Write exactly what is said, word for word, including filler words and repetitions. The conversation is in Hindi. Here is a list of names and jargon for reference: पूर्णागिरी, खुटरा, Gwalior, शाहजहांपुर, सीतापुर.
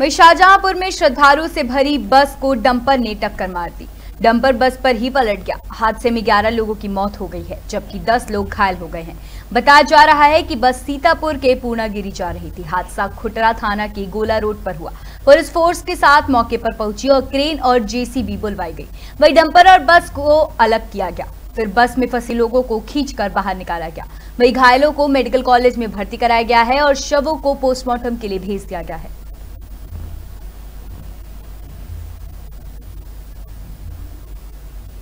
वहीं शाहजहांपुर में श्रद्धालुओं से भरी बस को डंपर ने टक्कर मार दी। डंपर बस पर ही पलट गया। हादसे में ग्यारह लोगों की मौत हो गई है जबकि दस लोग घायल हो गए हैं। बताया जा रहा है कि बस सीतापुर के पूर्णागिरी जा रही थी। हादसा खुटरा थाना के गोला रोड पर हुआ। पुलिस फोर्स के साथ मौके पर पहुंची और क्रेन और जेसीबी बुलवाई गई। वहीं डंपर और बस को अलग किया गया, फिर बस में फंसे लोगों को खींचकर बाहर निकाला गया। वहीं घायलों को मेडिकल कॉलेज में भर्ती कराया गया है और शवों को पोस्टमार्टम के लिए भेज दिया गया है।